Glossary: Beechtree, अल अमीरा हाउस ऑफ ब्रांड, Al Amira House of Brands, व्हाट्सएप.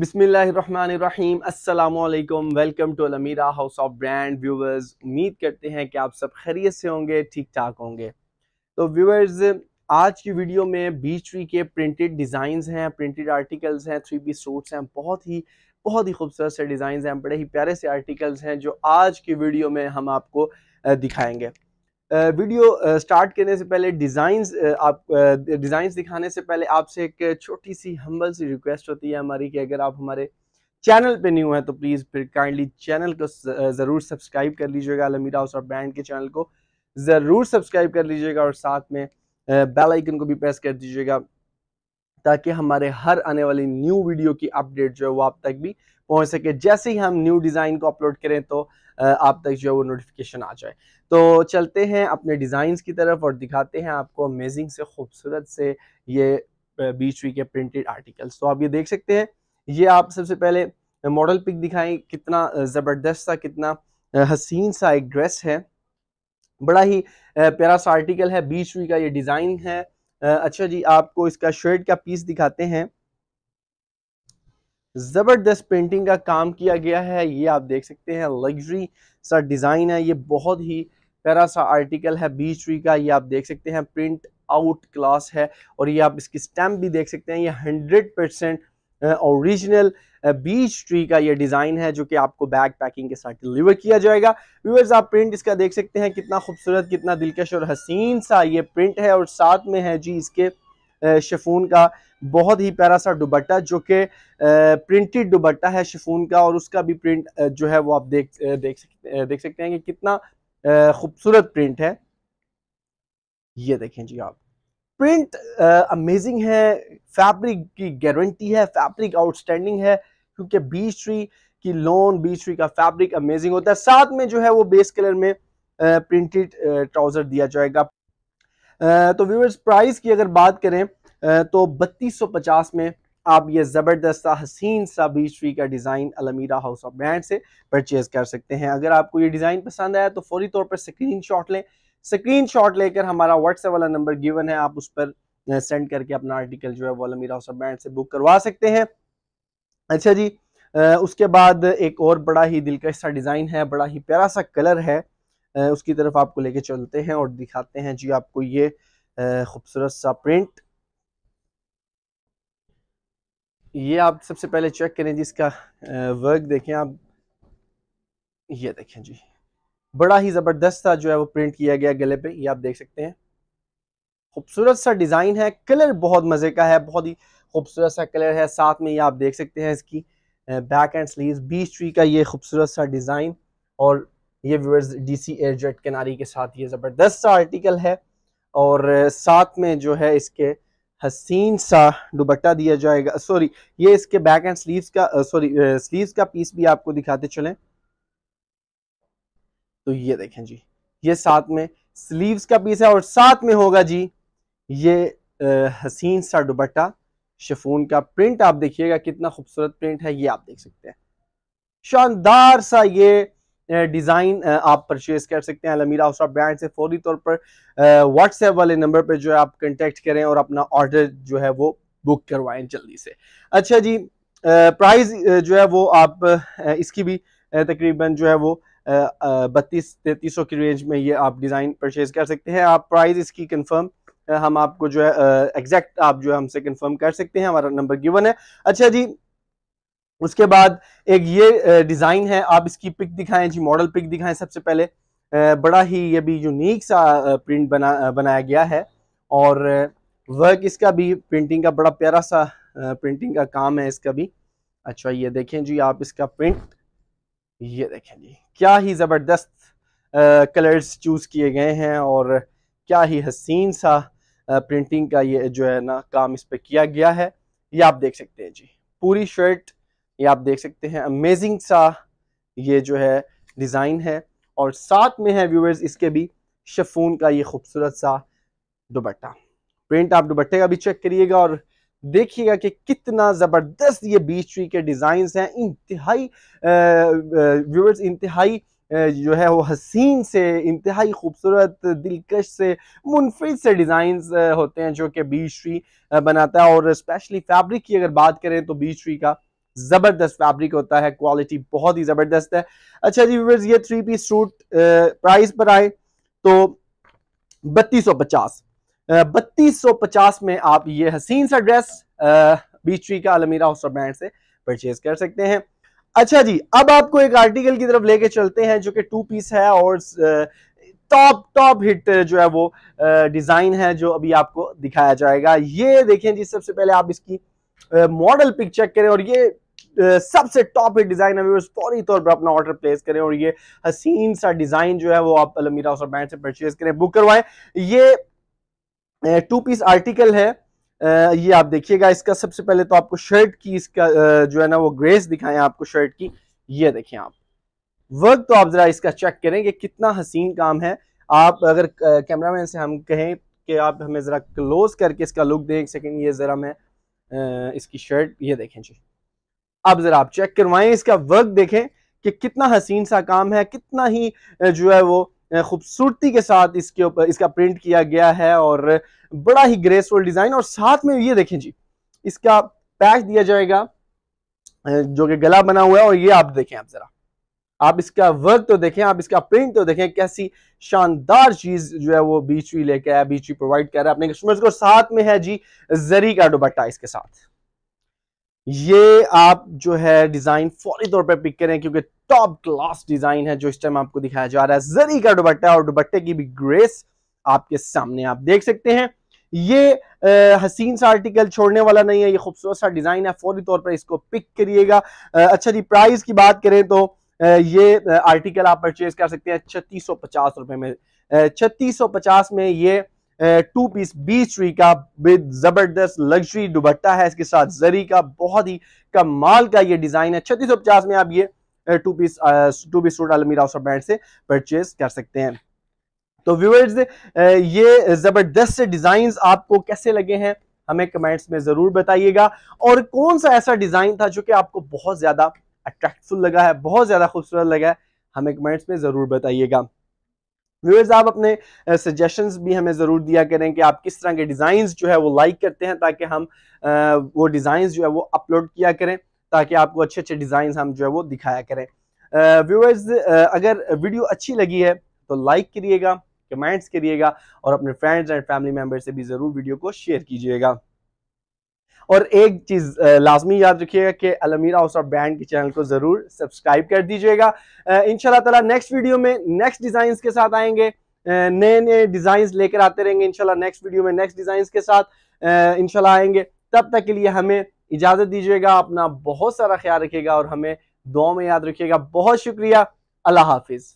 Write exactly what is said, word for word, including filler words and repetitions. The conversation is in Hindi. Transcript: बिस्मिल्लाहिर्रहमानिर्रहीम, अस्सलामुअलैकुम। Welcome to अल अमीरा हाउस ऑफ ब्रांड। Viewers, उम्मीद करते हैं कि आप सब खैरियत से होंगे, ठीक ठाक होंगे। तो व्यूवर्स, आज की वीडियो में बीच ट्री के प्रिंटेड डिज़ाइंस हैं, प्रिंटेड आर्टिकल्स हैं, थ्री पीस सूट्स हैं, बहुत ही बहुत ही खूबसूरत से डिज़ाइंस हैं, बड़े ही प्यारे से आर्टिकल्स हैं जो आज की वीडियो में हम आपको दिखाएँगे। वीडियो स्टार्ट करने से पहले डिज़ाइंस आप डिज़ाइंस दिखाने से पहले आपसे एक छोटी सी हम्बल सी रिक्वेस्ट होती है हमारी कि अगर आप हमारे चैनल पे न्यू हैं तो प्लीज़ फिर काइंडली चैनल को ज़रूर सब्सक्राइब कर लीजिएगा। अल अमीरा हाउस ऑफ ब्रांड के चैनल को ज़रूर सब्सक्राइब कर लीजिएगा और साथ में बेल आइकन को भी प्रेस कर दीजिएगा ताकि हमारे हर आने वाली न्यू वीडियो की अपडेट जो है वो आप तक भी पहुंच सके। जैसे ही हम न्यू डिज़ाइन को अपलोड करें तो आप तक जो है वो नोटिफिकेशन आ जाए। तो चलते हैं अपने डिज़ाइंस की तरफ और दिखाते हैं आपको अमेजिंग से खूबसूरत से ये बीच ट्री के प्रिंटेड आर्टिकल्स। तो आप ये देख सकते हैं, ये आप सबसे पहले मॉडल पिक दिखाएं, कितना ज़बरदस्त सा, कितना हसीन सा एक ड्रेस है, बड़ा ही प्यारा सा आर्टिकल है। बीच ट्री का ये डिज़ाइन है। अच्छा जी, आपको इसका शर्ट का पीस दिखाते हैं। ज़बरदस्त पेंटिंग का काम किया गया है, ये आप देख सकते हैं, लग्जरी सा डिज़ाइन है। ये बहुत ही प्यारा सा आर्टिकल है बीच ट्री का। ये आप देख सकते हैं, प्रिंट आउट क्लास है और ये आप इसकी स्टैम्प भी देख सकते हैं। ये hundred percent original Beech tree का ये डिज़ाइन है जो कि आपको बैग पैकिंग के साथ डिलीवर किया जाएगा। व्यूअर्स, आप प्रिंट इसका देख सकते हैं, कितना खूबसूरत, कितना दिलकश और हसीन सा ये प्रिंट है। और साथ में है जी इसके शिफॉन का बहुत ही प्यारा सा दुपट्टा जो कि प्रिंटेड दुपट्टा है शिफॉन का, और उसका भी प्रिंट जो है वो आप देख देख सकते देख सकते हैं कि कितना खूबसूरत प्रिंट है। ये देखें जी आप, प्रिंट अमेजिंग है, फैब्रिक की गारंटी है, फैब्रिक आउटस्टैंडिंग है क्योंकि बीच ट्री की लॉन, बीच ट्री का फैब्रिक अमेजिंग होता है। साथ में जो है वो बेस कलर में प्रिंटेड ट्राउजर दिया जाएगा। तो व्यूअर्स, प्राइस की अगर बात करें तो बत्तीस सौ पचास में आप ये ज़बरदस्त सा हसीन सा बीच ट्री का design अल अमीरा हाउस ऑफ ब्रांड से परचेज़ कर सकते हैं। अगर आपको ये डिज़ाइन पसंद आया तो फौरी तौर पर स्क्रीनशॉट लें। स्क्रीनशॉट लेकर हमारा व्हाट्सएप वाला नंबर गिवन है, आप उस पर सेंड करके अपना आर्टिकल जो है वो अल अमीरा हाउस ऑफ ब्रांड से बुक करवा सकते हैं। अच्छा जी, उसके बाद एक और बड़ा ही दिलकश सा डिज़ाइन है, बड़ा ही प्यारा सा कलर है, उसकी तरफ आपको लेके चलते हैं और दिखाते हैं जी आपको ये खूबसूरत सा प्रिंट। ये आप सबसे पहले चेक करें जी, इसका वर्क देखें आप। ये देखें जी, बड़ा ही ज़बरदस्त सा जो है वो प्रिंट किया गया गले पे, ये आप देख सकते हैं। खूबसूरत सा डिज़ाइन है, कलर बहुत मज़े का है, बहुत ही खूबसूरत सा कलर है। साथ में ये आप देख सकते हैं इसकी back and sleeves, beech tree का ये खूबसूरत सा डिज़ाइन, और ये व्यूअर्स डीसी एयरजेट किनारी के साथ ये ज़बरदस्त सा आर्टिकल है। और साथ में जो है इसके हसीन सा दुपट्टा दिया जाएगा, सॉरी ये इसके बैक एंड स्लीव्स का सॉरी स्लीव्स का पीस भी आपको दिखाते चलें। तो ये देखें जी, ये साथ में स्लीव्स का पीस है और साथ में होगा जी ये आ, हसीन सा दुपट्टा शिफॉन का। प्रिंट आप देखिएगा, कितना खूबसूरत प्रिंट है, ये आप देख सकते हैं। शानदार सा ये डिज़ाइन आप परचेज़ कर सकते हैं अल अमीरा हाउस ऑफ ब्रांड से। फौरी तौर पर व्हाट्सएप वाले नंबर पर जो है आप कंटेक्ट करें और अपना ऑर्डर जो है वो बुक करवाएं जल्दी से। अच्छा जी, प्राइस जो है वो आप इसकी भी तकरीबन जो है वो बत्तीस तैतीस सौ की रेंज में ये आप डिज़ाइन परचेज़ कर सकते हैं। आप प्राइस इसकी कंफर्म हम आपको जो है एग्जैक्ट आप जो है हमसे कंफर्म कर सकते हैं, हमारा नंबर गिवन है। अच्छा जी, उसके बाद एक ये डिज़ाइन है, आप इसकी पिक दिखाएं जी, मॉडल पिक दिखाएं सबसे पहले। बड़ा ही ये भी यूनिक सा प्रिंट बना बनाया गया है और वर्क इसका भी प्रिंटिंग का बड़ा प्यारा सा प्रिंटिंग का काम है इसका भी। अच्छा, ये देखें जी आप इसका प्रिंट, ये देखें जी, क्या ही ज़बरदस्त कलर्स चूज़ किए गए हैं और क्या ही हसीन सा प्रिंटिंग का ये जो है ना काम इस पर किया गया है। ये आप देख सकते हैं जी, पूरी शर्ट ये आप देख सकते हैं, अमेजिंग सा ये जो है डिज़ाइन है। और साथ में है व्यूअर्स इसके भी शिफॉन का ये खूबसूरत सा दुपट्टा। प्रिंट आप दुपट्टे का भी चेक करिएगा और देखिएगा कि कितना ज़बरदस्त ये बीच ट्री के डिज़ाइंस हैं। इंतहाई व्यूअर्स, इंतहाई जो है वो हसीन से, इंतहाई खूबसूरत, दिलकश से, मुनफरिद से डिज़ाइंस होते हैं जो कि बीच ट्री बनाता है। और स्पेशली फैब्रिक की अगर बात करें तो बीच ट्री का जबरदस्त फैब्रिक होता है, क्वालिटी बहुत ही जबरदस्त है। अच्छा जी व्यूअर्स, ये थ्री पीस सूट प्राइस पर आए तो बत्तीस सौ पचास बत्तीस सौ पचास में आप ये हसीन सा ड्रेस बीच ट्री का Al Amira house of brands से परचेज कर सकते हैं। अच्छा जी, अब आपको एक आर्टिकल की तरफ लेके चलते हैं जो कि टू पीस है और टॉप टॉप हिट जो है वो डिजाइन है जो अभी आपको दिखाया जाएगा। ये देखें जी, सबसे पहले आप इसकी मॉडल पिक चेक करें और ये सबसे टॉप हिट डिजाइन है, फौरी तौर पर अपना ऑर्डर प्लेस करें और ये हसीन सा डिजाइन जो है वो आप Al Amira house of brands से परचेज करें, बुक करवाएं। ये टू पीस आर्टिकल है, ये आप देखिएगा। इसका सबसे पहले तो आपको शर्ट की इसका जो है ना वो ग्रेस दिखाएं आपको शर्ट की। ये देखें आप वर्क तो आप जरा इसका चेक करें कि कितना हसीन काम है। आप अगर कैमरामैन से हम कहें कि आप हमें जरा क्लोज करके इसका लुक दें एक सेकेंड, ये जरा मैं इसकी शर्ट ये देखें जी, आप जरा आप चेक करवाएं, इसका वर्क देखें कि कितना हसीन सा काम है, कितना ही जो है वो खूबसूरती के साथ इसके ऊपर इसका प्रिंट किया गया है और बड़ा ही ग्रेसफुल डिजाइन। और साथ में ये देखें जी, इसका पैच दिया जाएगा जो कि गला बना हुआ है। और ये आप देखें, आप जरा आप इसका वर्क तो देखें, आप इसका प्रिंट तो देखें, कैसी शानदार चीज जो है वो बीच ट्री लेके आया, बीच ट्री प्रोवाइड कर रहा है अपने कस्टमर्स को। साथ में है जी जरी का दुपट्टा इसके साथ। ये आप जो है डिजाइन फौरी तौर पर पिक करें क्योंकि टॉप क्लास डिजाइन है जो इस टाइम आपको दिखाया जा रहा है। जरी का दुपट्टा और दुपट्टे की भी ग्रेस आपके सामने आप देख सकते हैं। ये आ, हसीन सा आर्टिकल छोड़ने वाला नहीं है, ये खूबसूरत सा डिजाइन है, फौरी तौर पर इसको पिक करिएगा। अच्छा जी, प्राइस की बात करें तो आ, ये आ, आर्टिकल आप परचेज कर सकते हैं छत्तीस सौ पचास रुपए में। छत्तीस सौ पचास में ये टू पीस बीच ट्री का विद जबरदस्त लग्जरी दुपट्टा है इसके साथ जरी का, बहुत ही कमाल का ये डिजाइन है। छत्तीस सौ पचास में आप ये two piece two piece suit Al Amira house of brands से परचेज कर सकते हैं। तो व्यूअर्स, ये जबरदस्त डिजाइन्स आपको कैसे लगे हैं हमें कमेंट्स में जरूर बताइएगा, और कौन सा ऐसा डिजाइन था जो कि आपको बहुत ज्यादा अट्रैक्टिव लगा है, बहुत ज्यादा खूबसूरत लगा है, हमें कमेंट्स में जरूर बताइएगा। व्यूअर्स, आप अपने सजेशंस भी हमें ज़रूर दिया करें कि आप किस तरह के डिज़ाइंस जो है वो लाइक करते हैं, ताकि हम वो डिज़ाइंस जो है वो अपलोड किया करें, ताकि आपको अच्छे अच्छे डिज़ाइंस हम जो है वो दिखाया करें। व्यूअर्स, अगर वीडियो अच्छी लगी है तो लाइक करिएगा, कमेंट्स करिएगा और अपने फ्रेंड्स एंड फैमिली मेम्बर से भी ज़रूर वीडियो को शेयर कीजिएगा। और एक चीज़ लाजमी याद रखिएगा कि अल अमीरा हाउस ऑफ ब्रांड के चैनल को ज़रूर सब्सक्राइब कर दीजिएगा। इंशाल्लाह ताला नेक्स्ट वीडियो में नेक्स्ट डिज़ाइंस के साथ आएंगे, नए नए डिज़ाइंस लेकर आते रहेंगे। इंशाल्लाह नेक्स्ट वीडियो में नेक्स्ट डिज़ाइंस के साथ इंशाल्लाह आएंगे। तब तक के लिए हमें इजाज़त दीजिएगा, अपना बहुत सारा ख्याल रखिएगा और हमें दुआ में याद रखिएगा। बहुत शुक्रिया, अल्लाह हाफिज़।